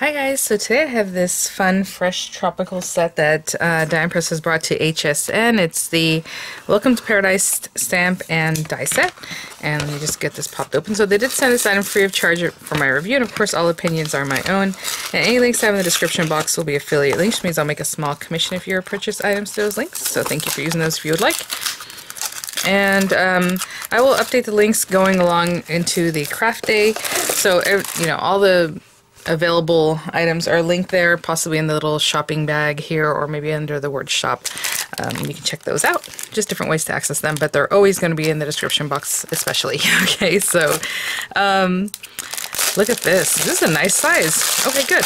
Hi guys, so today I have this fun fresh tropical set that Diamond Press has brought to HSN. It's the Welcome to Paradise stamp and die set, and let me just get this popped open. So they did send this item free of charge for my review, and of course all opinions are my own, and any links I have in the description box will be affiliate links, which means I'll make a small commission if you purchase items to those links, so thank you for using those if you would like. And I will update the links going along into the craft day, so you know, all the available items are linked there, possibly in the little shopping bag here, or maybe under the word shop. You can check those out, just different ways to access them, but they're always going to be in the description box especially. Okay, so look at this. This is a nice size. Okay, good.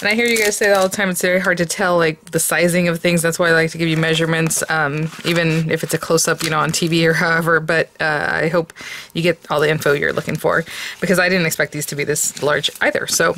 And I hear you guys say that all the time. It's very hard to tell, like, the sizing of things. That's why I like to give you measurements, even if it's a close-up, you know, on TV or however. But I hope you get all the info you're looking for, because I didn't expect these to be this large either. So,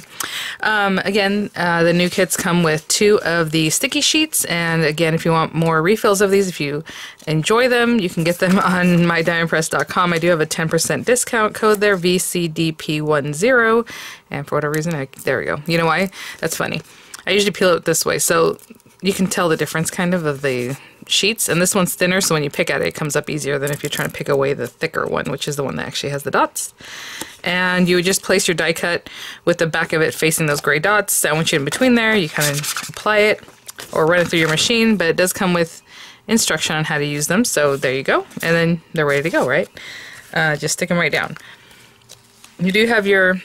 again, the new kits come with 2 of the sticky sheets. And, again, if you want more refills of these, if you enjoy them, you can get them on MyDiamondPress.com. I do have a 10% discount code there, VCDP10. And for whatever reason, there we go. You know why? That's funny. I usually peel it this way, so you can tell the difference kind of the sheets. And this one's thinner, so when you pick at it, it comes up easier than if you're trying to pick away the thicker one, which is the one that actually has the dots. And you would just place your die cut with the back of it facing those gray dots, sandwich it in between there. You kind of apply it or run it through your machine, but it does come with instruction on how to use them, so there you go. And then they're ready to go, right? Just stick them right down. You do have your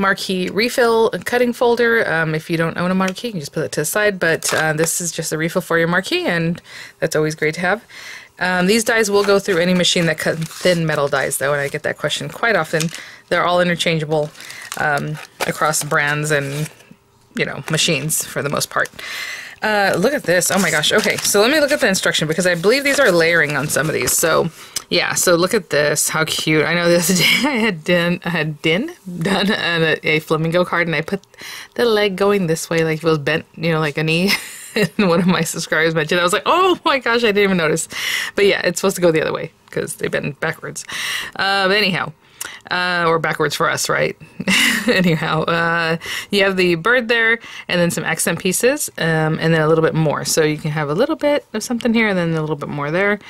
Marquee refill cutting folder. If you don't own a Marquee, you can just put it to the side, but this is just a refill for your Marquee, and that's always great to have. These dies will go through any machine that cuts thin metal dies, though, and I get that question quite often. They're all interchangeable across brands and, you know, machines for the most part. Look at this. Oh my gosh. Okay, so let me look at the instruction, because I believe these are layering on some of these. So yeah, so look at this. How cute. I know this day I had done a flamingo card, and I put the leg going this way, like it was bent, you know, like a knee. And one of my subscribers mentioned, I was like, oh my gosh, I didn't even notice. But yeah, it's supposed to go the other way, because they bend backwards. But anyhow. Or backwards for us, right? Anyhow, you have the bird there, and then some accent pieces, and then a little bit more. So you can have a little bit of something here, and then a little bit more there.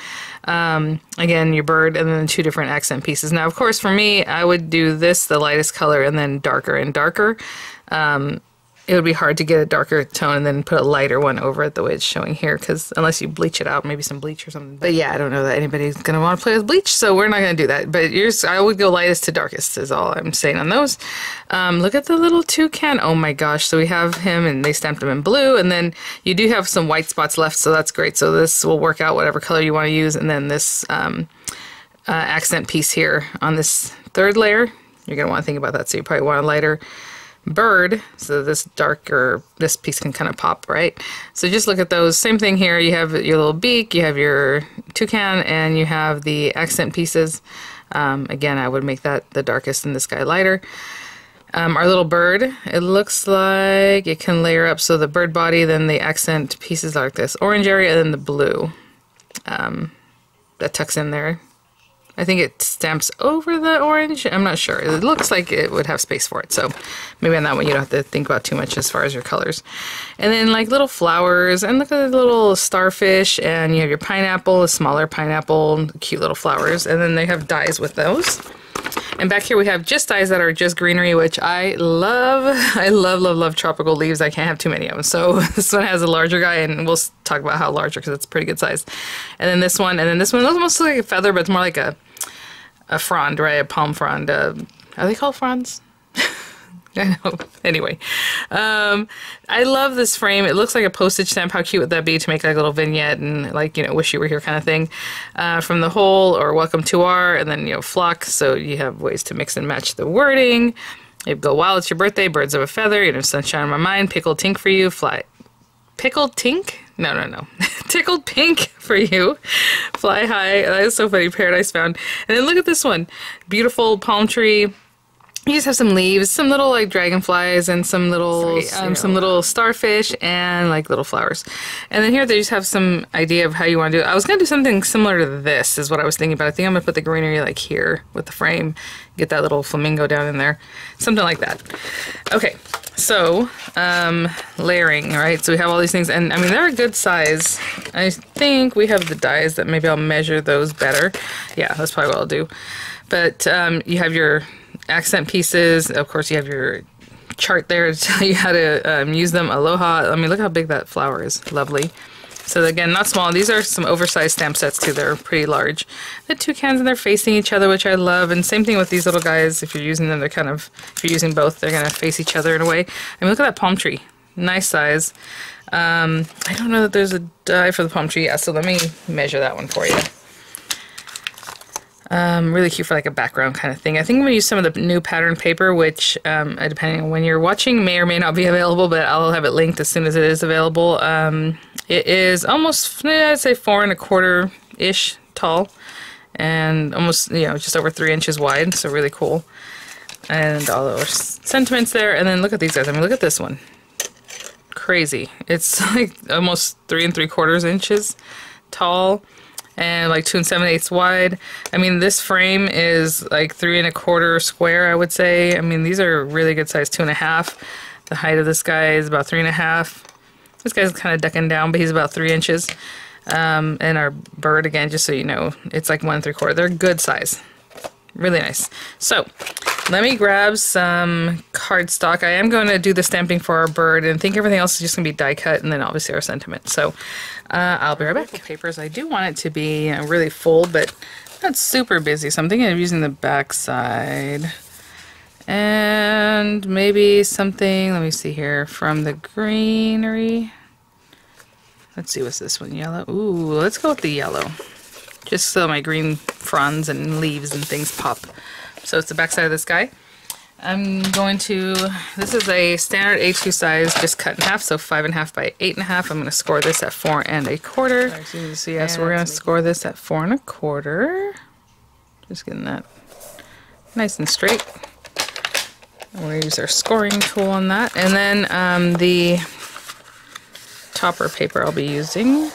Again, your bird, and then 2 different accent pieces. Now, of course, for me, I would do this, the lightest color, and then darker and darker. It would be hard to get a darker tone and then put a lighter one over it the way it's showing here, because unless you bleach it out, maybe some bleach or something. But yeah, I don't know that anybody's going to want to play with bleach, so we're not going to do that. But yours, I would go lightest to darkest is all I'm saying on those. Look at the little toucan. Oh my gosh. So we have him, and they stamped him in blue, and then you do have some white spots left, so that's great. So this will work out whatever color you want to use, and then this accent piece here on this 3rd layer. You're going to want to think about that, so you probably want a lighter bird, so this darker, this piece can kind of pop, right? So just look at those. Same thing here. You have your little beak, you have your toucan, and you have the accent pieces. Again, I would make that the darkest and this guy lighter. Our little bird, it looks like it can layer up, so the bird body, then the accent pieces like this orange area, and then the blue that tucks in there. I think it stamps over the orange. I'm not sure. It looks like it would have space for it, so maybe on that one you don't have to think about too much as far as your colors. And then like little flowers, and look at the little starfish, and you have your pineapple, a smaller pineapple, cute little flowers, and then they have dies with those. And back here we have just dies that are just greenery, which I love. I love, love, love tropical leaves. I can't have too many of them. So this one has a larger guy, and we'll talk about how larger, because it's a pretty good size. And then this one, and then this one. It almost looks like a feather, but it's more like a frond, right? A palm frond. Are they called fronds? I know. Anyway, I love this frame. It looks like a postage stamp. How cute would that be to make like a little vignette and, like, you know, wish you were here kind of thing. From the whole, or welcome to our, and then, you know, flock. So you have ways to mix and match the wording. You go wild, it's your birthday, birds of a feather, you know, sunshine on my mind, pickled tink for you, fly. Pickled tink? No. Tickled pink for you. Fly high. That is so funny. Paradise found. And then look at this one. Beautiful palm tree. You just have some leaves, some little like dragonflies, and some little starfish, and like little flowers. And then here they just have some idea of how you want to do it. I was gonna do something similar to this, is what I was thinking about. I think I'm gonna put the greenery like here with the frame, get that little flamingo down in there, something like that. Okay, so layering, right? So we have all these things, and I mean they're a good size. I think we have the dies that maybe I'll measure those better. Yeah, that's probably what I'll do. But you have your accent pieces, of course. You have your chart there to tell you how to use them. Aloha. I mean, look how big that flower is. Lovely. So again, not small. These are some oversized stamp sets too. They're pretty large. The toucans, and they're facing each other, which I love. And same thing with these little guys. If you're using them, they're kind of, if you're using both, they're gonna face each other in a way. I mean, look at that palm tree. Nice size. I don't know that there's a die for the palm tree. Yeah, so let me measure that one for you. Really cute for like a background kind of thing. I think I'm going to use some of the new pattern paper, which depending on when you're watching may or may not be available, but I'll have it linked as soon as it is available. It is almost, I'd say 4¼ inches tall and almost, you know, just over 3 inches wide, so really cool. And all those sentiments there, and then look at these guys. I mean, look at this one. Crazy. It's like almost 3¾ inches tall. And like 2 7/8 wide. I mean, this frame is like 3¼ square, I would say. I mean, these are really good size, 2½. The height of this guy is about 3½. This guy's kind of ducking down, but he's about 3 inches. And our bird, again, just so you know, it's like 1¾ inch. They're good size. Really nice. So let me grab some cardstock. I am going to do the stamping for our bird, and I think everything else is just going to be die cut, and then obviously our sentiment. So I'll be right back. Papers. I do want it to be really full, but not super busy. So I'm thinking of using the back side, and maybe something. Let me see here from the greenery. Let's see, what's this one? Yellow. Ooh, let's go with the yellow. Just so my green fronds and leaves and things pop. So it's the back side of this guy. I'm going to, this is a standard A2 size, just cut in half, so 5½ by 8½. I'm going to score this at 4¼ inches. So yeah, so we're going to score this at 4¼ inches. Just getting that nice and straight. We're going to use our scoring tool on that. And then the topper paper I'll be using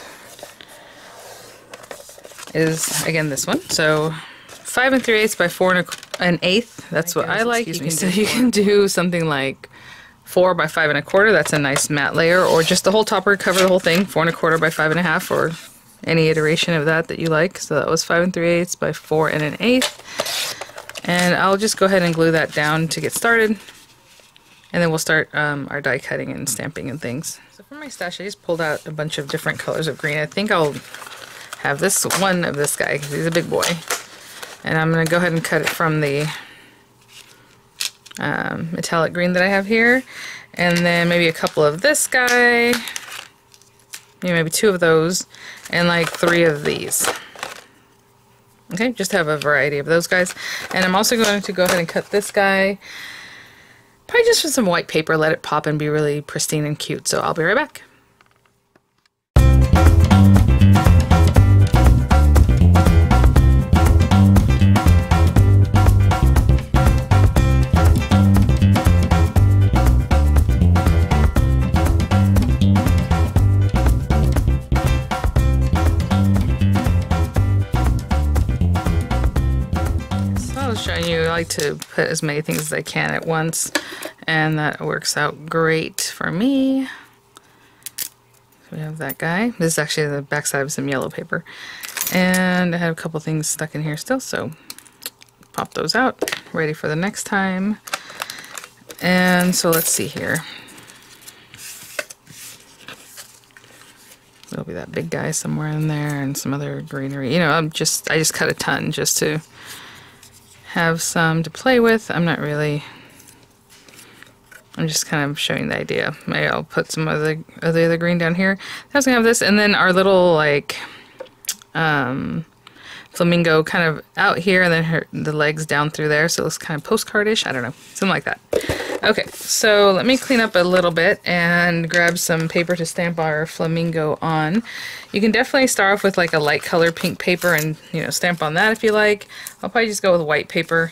is, again, this one. So 5 3/8 by 4 1/8. That's what I like. You can do something like 4 by 5¼ . That's a nice matte layer, or just the whole topper, cover the whole thing, 4¼ by 5½, or any iteration of that you like. So that was 5 3/8 by 4 1/8, and I'll just go ahead and glue that down to get started, and then we'll start our die cutting and stamping and things. So for my stash, I just pulled out a bunch of different colors of green. I think I'll have this one of this guy because he's a big boy. And I'm going to go ahead and cut it from the metallic green that I have here. And then maybe a couple of this guy. Maybe 2 of those. And like 3 of these. Okay, just have a variety of those guys. And I'm also going to go ahead and cut this guy. Probably just with some white paper, let it pop and be really pristine and cute. So I'll be right back. I like to put as many things as I can at once, and that works out great for me. So we have that guy. This is actually the backside of some yellow paper, and I have a couple things stuck in here still, so pop those out, ready for the next time. And so let's see here. There'll be that big guy somewhere in there, and some other greenery. You know, I just cut a ton just to have some to play with. I'm just kind of showing the idea. Maybe I'll put some of the other green down here. That's gonna have this, and then our little like flamingo kind of out here, and then the legs down through there, so it looks kind of postcardish. I don't know, something like that. Okay, so let me clean up a little bit and grab some paper to stamp our flamingo on. You can definitely start off with like a light color pink paper and, you know, stamp on that if you like. I'll probably just go with white paper.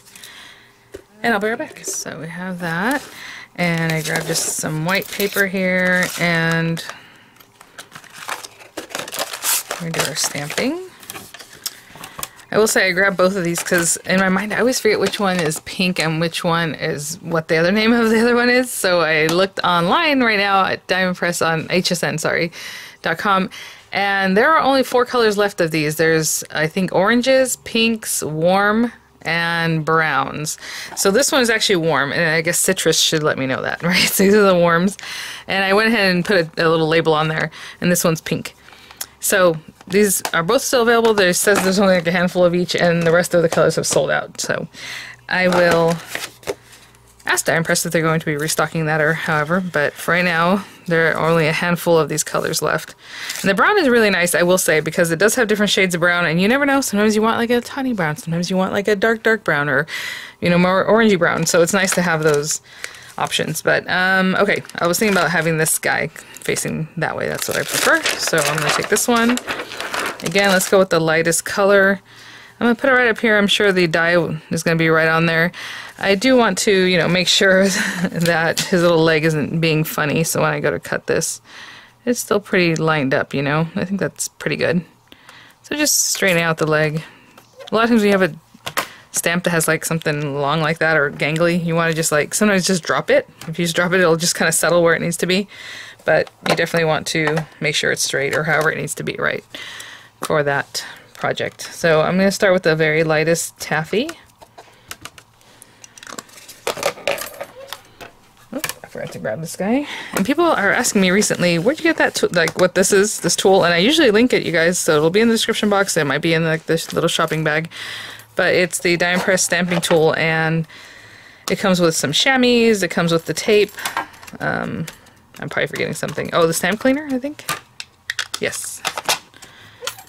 and I'll be right back. So we have that, and I grabbed just some white paper here, and we do our stamping. I will say I grabbed both of these because in my mind I always forget which one is pink and which one is what the other name of the other one is. So I looked online right now at Diamond Press on HSN, .com, and there are only 4 colors left of these. There's, I think, oranges, pinks, warm, and browns. So this one is actually warm, and I guess citrus should let me know that, right? So these are the warms, and I went ahead and put a little label on there, and this one's pink. So these are both still available. There says there's only like a handful of each, and the rest of the colors have sold out. So I will ask Diamond Press if they're going to be restocking that or however, but for right now there are only a handful of these colors left. And the brown is really nice, I will say, because it does have different shades of brown, and you never know. Sometimes you want like a tawny brown, sometimes you want like a dark brown, or you know, more orangey brown. So it's nice to have those options. But okay, I was thinking about having this guy facing that way. That's what I prefer. So I'm going to take this one. Again, let's go with the lightest color. I'm going to put it right up here. I'm sure the die is going to be right on there. I do want to, you know, make sure that his little leg isn't being funny. So when I go to cut this, it's still pretty lined up, you know. I think that's pretty good. So just straighten out the leg. A lot of times we have a stamp that has like something long like that or gangly. You want to just like sometimes just drop it. If you just drop it, it'll just kind of settle where it needs to be. But you definitely want to make sure it's straight or however it needs to be right for that project. So I'm going to start with the very lightest taffy. Oops, I forgot to grab this guy. And people are asking me recently, where'd you get that like what this is, this tool? And I usually link it, you guys, so it'll be in the description box. It might be in like this little shopping bag. But it's the Diamond Press stamping tool, and it comes with some chamois, it comes with the tape. I'm probably forgetting something. Oh, the stamp cleaner, I think? Yes.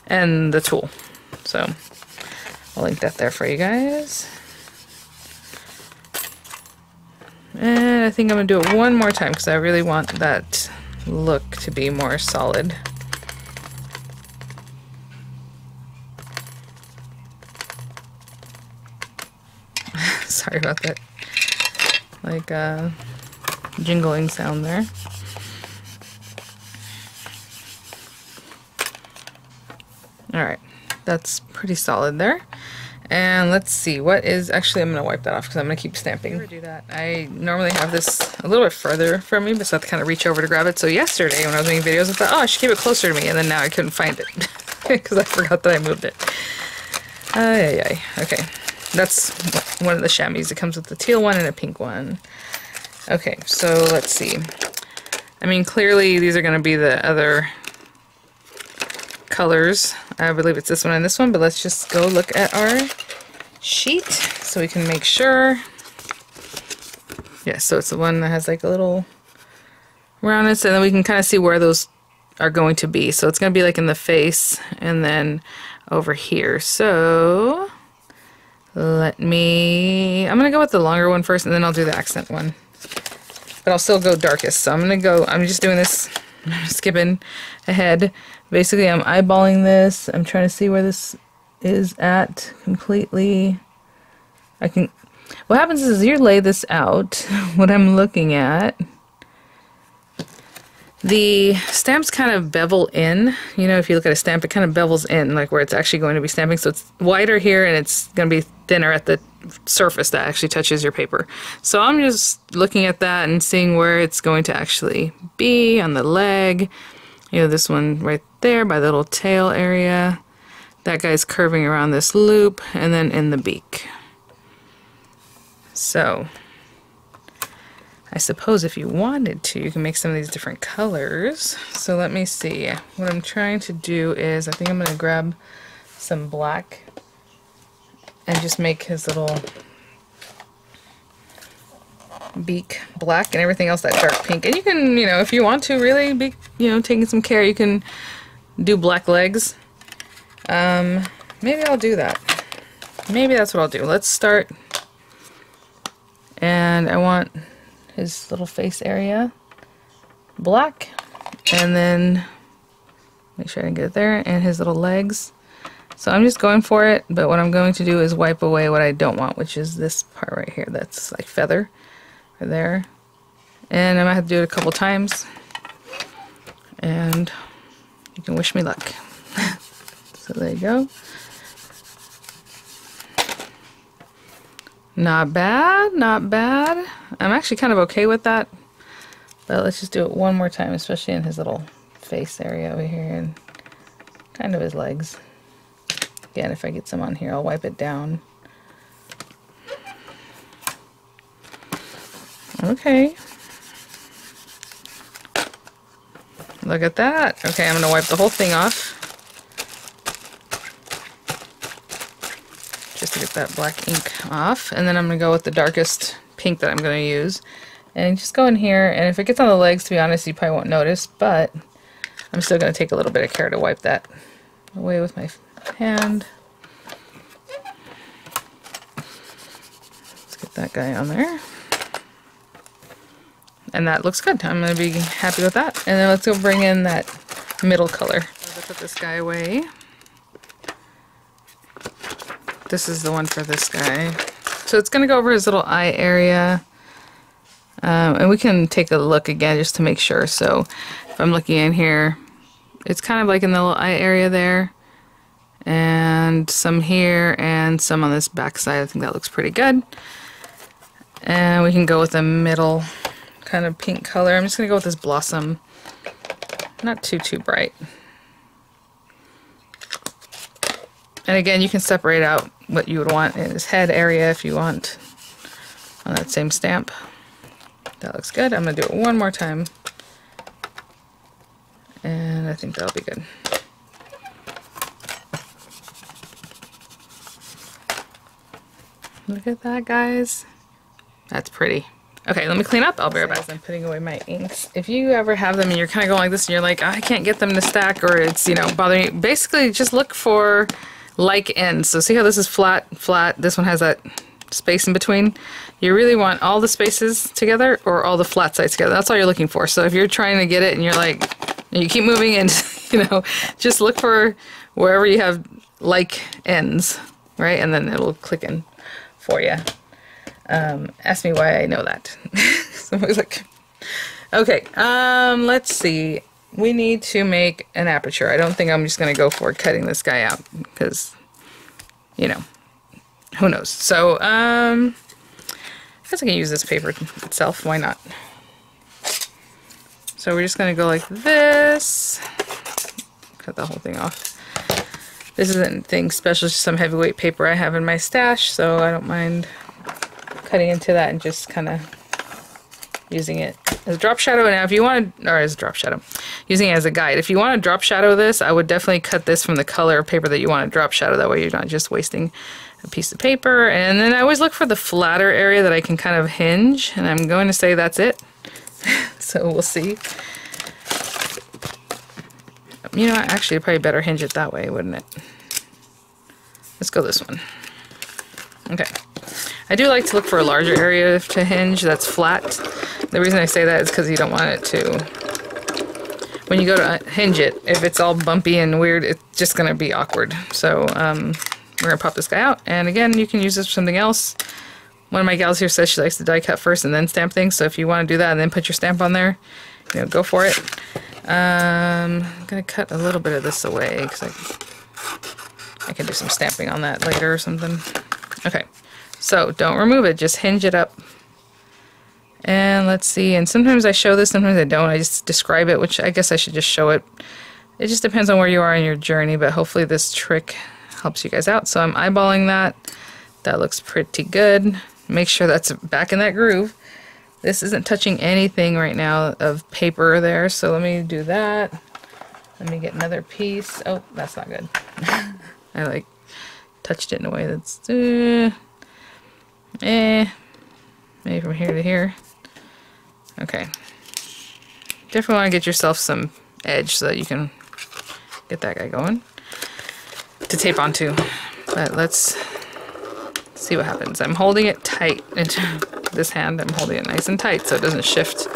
And the tool. So I'll link that there for you guys. And I think I'm going to do it one more time because I really want that look to be more solid. Sorry about that, like jingling sound there. Alright, that's pretty solid there. And let's see, what is, actually I'm going to wipe that off because I'm going to keep stamping. I do that. I normally have this a little bit further from me, but so I have to kind of reach over to grab it. So yesterday when I was making videos, I thought, oh, I should keep it closer to me, and then now I couldn't find it because I forgot that I moved it. Okay. That's one of the chamois. It comes with the teal one and a pink one. Okay, so let's see. I mean, clearly these are going to be the other colors. I believe it's this one and this one, but let's just go look at our sheet so we can make sure. Yeah, so it's the one that has like a little roundness, and then we can kind of see where those are going to be. So it's going to be like in the face and then over here. So I'm going to go with the longer one first, and then I'll do the accent one. But I'll still go darkest, so I'm going to go, I'm just doing this, I'm skipping ahead. Basically, I'm eyeballing this, I'm trying to see where this is at completely. What happens is you lay this out, what I'm looking at. The stamps kind of bevel in, you know, if you look at a stamp, it kind of bevels in, like where it's actually going to be stamping, so it's wider here and it's going to be thinner at the surface that actually touches your paper. So I'm just looking at that and seeing where it's going to actually be on the leg. You know, this one right there by the little tail area. That guy's curving around this loop, and then in the beak. So I suppose if you wanted to, you can make some of these different colors. So let me see. What I'm trying to do is, I think I'm going to grab some black and just make his little beak black and everything else that dark pink. And you can, you know, if you want to really be, you know, taking some care, you can do black legs. Maybe I'll do that. Maybe that's what I'll do. Let's start. And I want his little face area black, and then make sure I can get it there, and his little legs, So I'm just going for it, but what I'm going to do is wipe away what I don't want, which is this part right here that's like feather right there. And I might have to do it a couple times, and you can wish me luck. So there you go. Not bad, not bad. I'm actually kind of okay with that, but let's just do it one more time, especially in his little face area over here and kind of his legs. Again, if I get some on here, I'll wipe it down. Okay. Look at that. Okay, I'm gonna wipe the whole thing off. Just to get that black ink off. And then I'm gonna go with the darkest pink that I'm gonna use. And just go in here, and if it gets on the legs, to be honest, you probably won't notice, but I'm still gonna take a little bit of care to wipe that away with my hand. Let's get that guy on there. And that looks good. I'm going to be happy with that. And then let's go bring in that middle color. I'll put this guy away. This is the one for this guy. So it's going to go over his little eye area. And we can take a look again just to make sure. So if I'm looking in here, it's kind of like in the little eye area there. And some here and some on this back side. I think that looks pretty good. And we can go with the middle kind of pink color. I'm just gonna go with this blossom. Not too bright. And again, you can separate out what you would want in his head area if you want on that same stamp. That looks good. I'm gonna do it one more time. And I think that'll be good. Look at that, guys. That's pretty. Okay, let me clean up. I'll be right back. I'm putting away my inks. If you ever have them and you're kind of going like this and you're like, oh, I can't get them to stack, or it's, you know, bothering you, basically just look for like ends. So see how this is flat. This one has that space in between. You really want all the spaces together or all the flat sides together. That's all you're looking for. So if you're trying to get it and you're like, you keep moving and, you know, just look for wherever you have like ends, right? And then it'll click in for you. Ask me why I know that. Somebody's like, okay, let's see. We need to make an aperture. I don't think I'm just gonna go for cutting this guy out because, you know, who knows. So, I guess I can use this paper itself. Why not? So we're just gonna go like this. Cut the whole thing off. This isn't anything special. It's just some heavyweight paper I have in my stash, so I don't mind cutting into that and just kind of using it as a drop shadow. And now if you want to, or as a drop shadow, using it as a guide. If you want to drop shadow this, I would definitely cut this from the color of paper that you want to drop shadow. That way you're not just wasting a piece of paper. And then I always look for the flatter area that I can kind of hinge. And I'm going to say that's it. So we'll see. You know what? Actually, I'd probably better hinge it that way, wouldn't it? Let's go this one. Okay. I do like to look for a larger area to hinge that's flat. The reason I say that is because you don't want it to, when you go to hinge it, if it's all bumpy and weird, it's just going to be awkward. So we're going to pop this guy out. And again, you can use this for something else. One of my gals here says she likes to die cut first and then stamp things. So if you want to do that and then put your stamp on there, you know, go for it. I'm going to cut a little bit of this away because I can do some stamping on that later or something. Okay. So don't remove it, just hinge it up. And let's see, and sometimes I show this, sometimes I don't. I just describe it, which I guess I should just show it. It just depends on where you are in your journey, but hopefully this trick helps you guys out. So I'm eyeballing that. That looks pretty good. Make sure that's back in that groove. This isn't touching anything right now of paper there, so let me do that. Let me get another piece. Oh, that's not good. I like touched it in a way that's... maybe from here to here. Okay. Definitely want to get yourself some edge so that you can get that guy going to tape onto. But let's see what happens. I'm holding it tight into this hand. I'm holding it nice and tight so it doesn't shift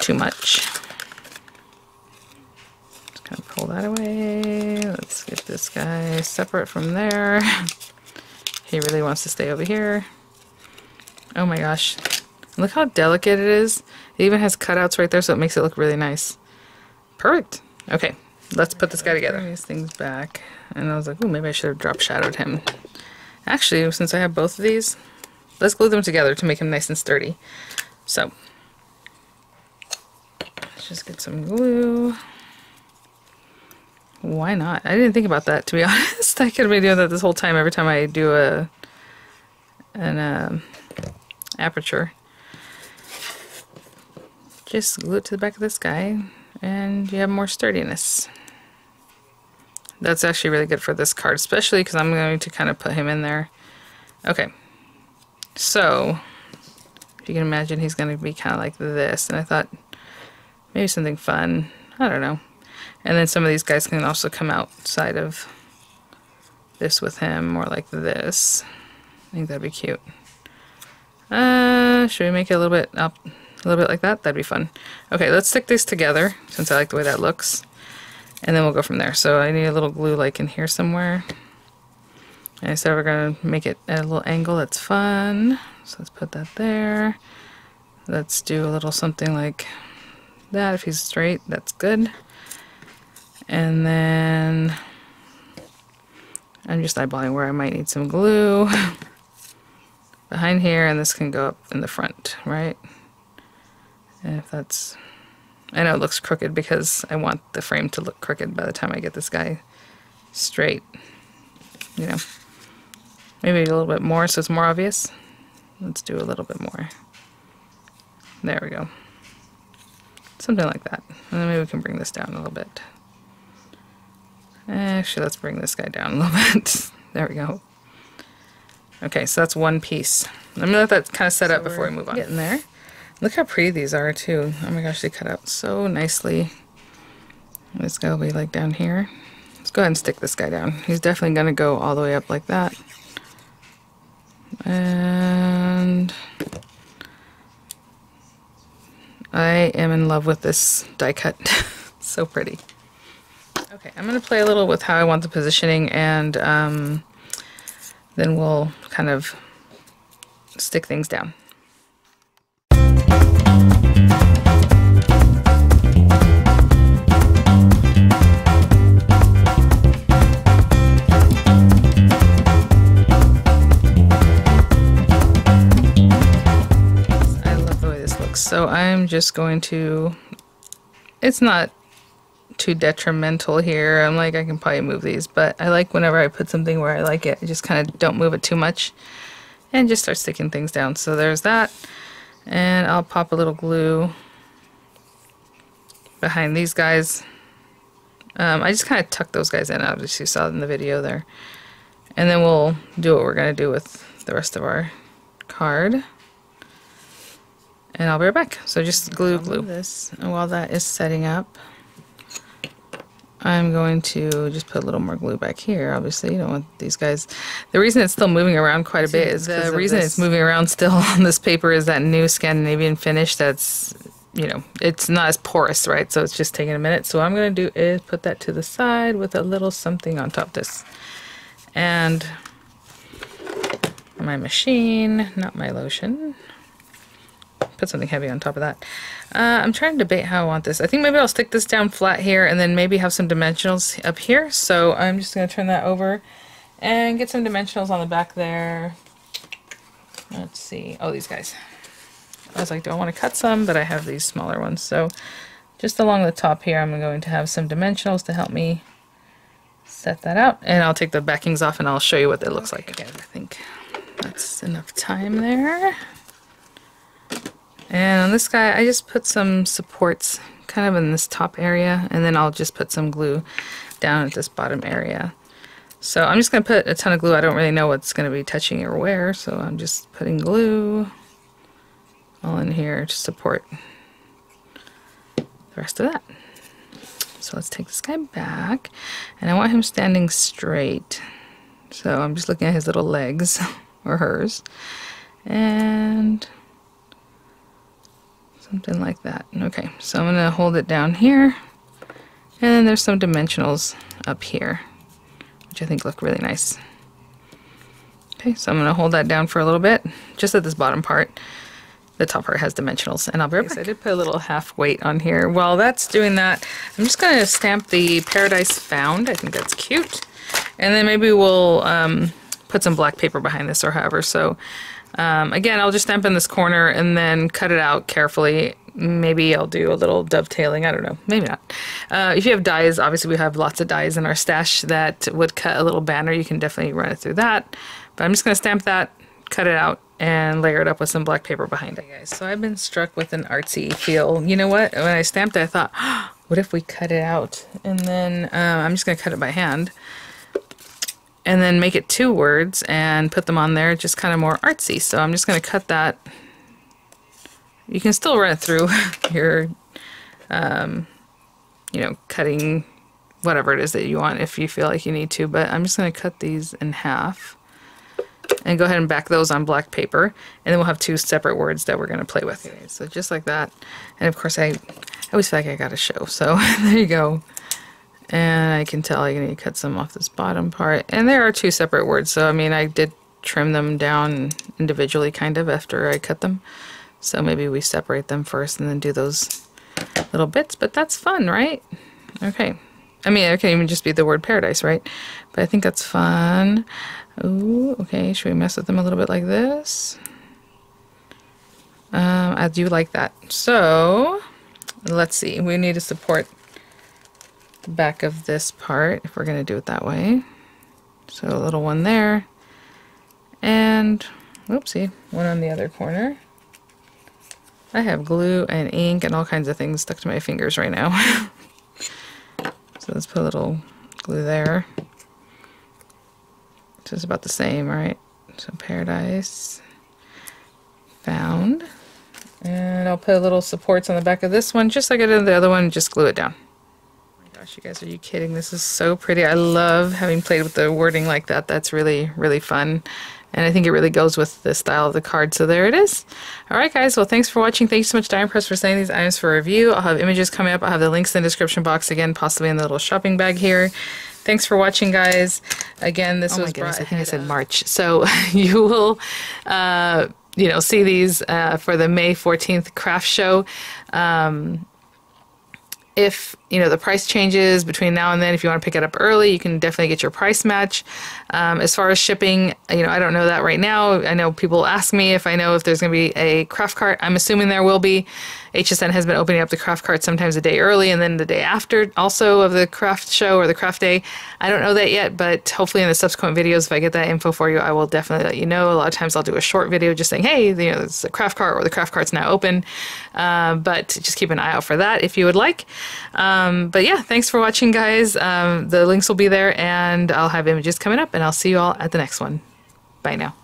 too much. Just kind of pull that away. this guy separate from there. He really wants to stay over here. Oh my gosh. Look how delicate it is. It even has cutouts right there, so it makes it look really nice. Perfect. Okay, let's put this guy together. These things back. And I was like, oh, maybe I should have drop shadowed him. Actually, since I have both of these, let's glue them together to make him nice and sturdy. So, let's just get some glue. Why not? I didn't think about that, to be honest. I could have been doing that this whole time, every time I do an aperture. Just glue it to the back of this guy, and you have more sturdiness. That's actually really good for this card, especially because I'm going to kind of put him in there. Okay, so if you can imagine, he's going to be kind of like this, and I thought maybe something fun. I don't know. And then some of these guys can also come outside of this with him, or like this. I think that'd be cute. Should we make it a little bit up, a little bit like that? That'd be fun. Okay, let's stick these together since I like the way that looks, and then we'll go from there. So I need a little glue like in here somewhere. And so we're gonna make it at a little angle that's fun. So let's put that there. Let's do a little something like that. If he's straight, that's good. And then I'm just eyeballing where I might need some glue behind here, and this can go up in the front, right? And if that's, I know it looks crooked because I want the frame to look crooked by the time I get this guy straight, you know. Maybe a little bit more so it's more obvious. Let's do a little bit more. There we go. Something like that. And then maybe we can bring this down a little bit. Actually, let's bring this guy down a little bit. There we go. Okay, so that's one piece. I'm gonna let that kind of set up before we move on. Getting there. Look how pretty these are too. Oh my gosh, they cut out so nicely. This guy will be like down here. Let's go ahead and stick this guy down. He's definitely gonna go all the way up like that. And I am in love with this die cut. So pretty. Okay, I'm going to play a little with how I want the positioning, and then we'll kind of stick things down. I love the way this looks, so I'm just going to, it's not too detrimental here. I'm like, I can probably move these, but I like whenever I put something where I like it, I just kind of don't move it too much and just start sticking things down. So there's that, and I'll pop a little glue behind these guys. I just kind of tuck those guys in, obviously you saw in the video there, and then we'll do what we're going to do with the rest of our card. And I'll be right back. So just glue this, and while that is setting up, I'm going to just put a little more glue back here. Obviously, you don't want these guys. The reason it's still moving around quite a bit is the reason it's moving around still on this paper is that new Scandinavian finish that's, you know, it's not as porous, right? So it's just taking a minute. So what I'm going to do is put that to the side with a little something on top of this. And my machine, not my lotion. Put something heavy on top of that. I'm trying to debate how I want this. I think maybe I'll stick this down flat here and then maybe have some dimensionals up here. So I'm just going to turn that over and get some dimensionals on the back there. Let's see. Oh, these guys. I was like, do I want to cut some? But I have these smaller ones. So just along the top here, I'm going to have some dimensionals to help me set that out. And I'll take the backings off and I'll show you what it looks like. I think that's enough time there. And on this guy, I just put some supports kind of in this top area, and then I'll just put some glue down at this bottom area. So I'm just going to put a ton of glue. I don't really know what's going to be touching or where, so I'm just putting glue all in here to support the rest of that. So let's take this guy back, and I want him standing straight. So I'm just looking at his little legs, or hers, and something like that. Okay, so I'm going to hold it down here, and then there's some dimensionals up here. which I think look really nice. Okay, so I'm going to hold that down for a little bit, just at this bottom part. The top part has dimensionals, and I'll be right back. I did put a little half weight on here. While that's doing that, I'm just going to stamp the Paradise Found. I think that's cute. And then maybe we'll put some black paper behind this or however. So again, I'll just stamp in this corner and then cut it out carefully. Maybe I'll do a little dovetailing. I don't know. Maybe not. If you have dies, obviously we have lots of dies in our stash that would cut a little banner. You can definitely run it through that. But I'm just going to stamp that, cut it out, and layer it up with some black paper behind it. Hey guys, so I've been struck with an artsy feel. You know what? When I stamped it, I thought, oh, what if we cut it out? And then I'm just going to cut it by hand. And then make it two words and put them on there, just kind of more artsy. So I'm just going to cut that. You can still run it through your, you know, cutting whatever it is that you want if you feel like you need to. But I'm just going to cut these in half. And go ahead and back those on black paper, and then we'll have two separate words that we're going to play with. Okay, so just like that, and of course I always feel like I got a show, so there you go. And I can tell I'm going to cut some off this bottom part, and there are two separate words, so I mean I did trim them down individually kind of after I cut them, so maybe we separate them first and then do those little bits, but that's fun, right? Okay. I mean, it can even just be the word paradise, right? But I think that's fun. Ooh, okay, should we mess with them a little bit like this? I do like that. So, let's see. We need to support the back of this part if we're going to do it that way. So, a little one there. And, oopsie, one on the other corner. I have glue and ink and all kinds of things stuck to my fingers right now. So let's put a little glue there. So it's about the same, right? So Paradise Found. And I'll put a little supports on the back of this one, just like I did the other one, just glue it down. Oh my gosh, you guys, are you kidding? This is so pretty. I love having played with the wording like that. That's really, really fun. And I think it really goes with the style of the card. So there it is. All right, guys. Well, thanks for watching. Thank you so much, Diamond Press, for sending these items for review. I'll have images coming up. I'll have the links in the description box again, possibly in the little shopping bag here. Thanks for watching, guys. Again, this was brought. I think I said March. So you will, you know, see these for the May 14th craft show. If you know the price changes between now and then, if you want to pick it up early, you can definitely get your price match. As far as shipping, you know, I don't know that right now. I know people ask me if I know if there's going to be a craft cart. I'm assuming there will be. HSN has been opening up the craft cart sometimes a day early and then the day after also of the craft show or the craft day. I don't know that yet, but hopefully in the subsequent videos, if I get that info for you, I will definitely let you know. A lot of times I'll do a short video just saying, hey, you know, it's a craft cart or the craft cart's now open. But just keep an eye out for that if you would like. But yeah, thanks for watching, guys. The links will be there and I'll have images coming up and I'll see you all at the next one. Bye now.